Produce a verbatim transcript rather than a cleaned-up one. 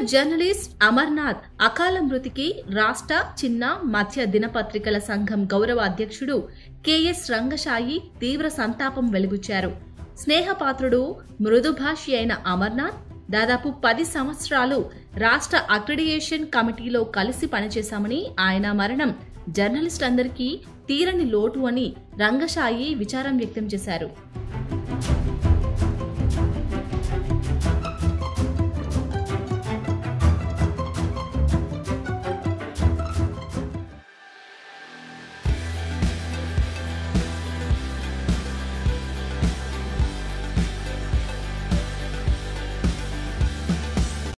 Senior journalist Amarnath అకాల మృతికి రాష్ట్ర చిన్న మధ్య దినపత్రికల సంఘం గౌరవ అధ్యక్షుడు కెఎస్ రంగశాయి తీవ్ర సంతాపం వెలుగుచారు. స్నేహపాత్రుడు మృదుభాషి అయిన అమర్నాథ్ దాదాపు పది సంవత్సరాలు రాష్ట్ర అక్రెడిటేషన్ కమిటీలో కలిసి పనిచేశామని, ఆయన మరణం జర్నలిస్టులందరికీ తీరని లోటు అని రంగశాయి విచారం వ్యక్తం చేశారు.